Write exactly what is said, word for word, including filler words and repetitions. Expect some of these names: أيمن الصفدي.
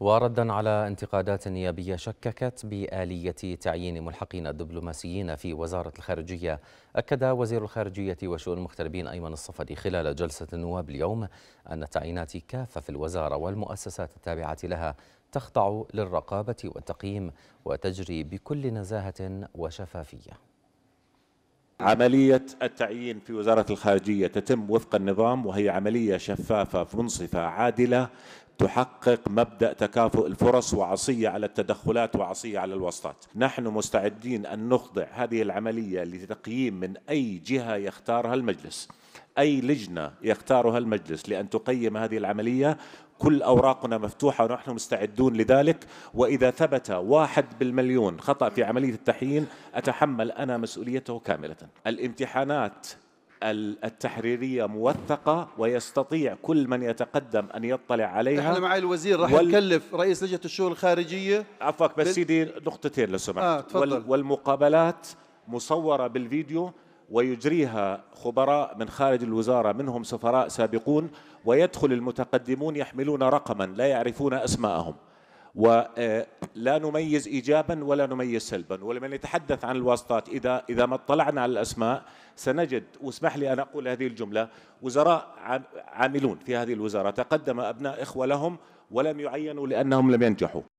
وردا على انتقادات نيابية شككت بآلية تعيين ملحقين الدبلوماسيين في وزارة الخارجية، أكد وزير الخارجية وشؤون المغتربين أيمن الصفدي خلال جلسة النواب اليوم أن تعيينات كافة في الوزارة والمؤسسات التابعة لها تخضع للرقابة والتقييم وتجري بكل نزاهة وشفافية. عملية التعيين في وزارة الخارجية تتم وفق النظام، وهي عملية شفافة منصفة عادلة تحقق مبدأ تكافؤ الفرص وعصية على التدخلات وعصية على الواسطات. نحن مستعدين أن نخضع هذه العملية لتقييم من أي جهة يختارها المجلس، أي لجنة يختارها المجلس لأن تقيم هذه العملية. كل أوراقنا مفتوحة ونحن مستعدون لذلك، وإذا ثبت واحد بالمليون خطأ في عملية التحيين أتحمل أنا مسؤوليته كاملة. الامتحانات التحريرية موثقة ويستطيع كل من يتقدم أن يطلع عليها. احنا مع الوزير راح وال... نكلف رئيس لجنة الشؤون الخارجية. عفواك بس بال... سيدي نقطتين لو سمحت. آه، وال... والمقابلات مصورة بالفيديو ويجريها خبراء من خارج الوزارة، منهم سفراء سابقون، ويدخل المتقدمون يحملون رقما لا يعرفون أسماءهم، ولا نميز إيجابا ولا نميز سلبا. ولمن يتحدث عن الواسطات، إذا إذا ما اطلعنا على الأسماء سنجد، واسمح لي أن أقول هذه الجملة، وزراء عاملون في هذه الوزارة تقدم أبناء إخوة لهم ولم يعينوا لأنهم لم ينجحوا.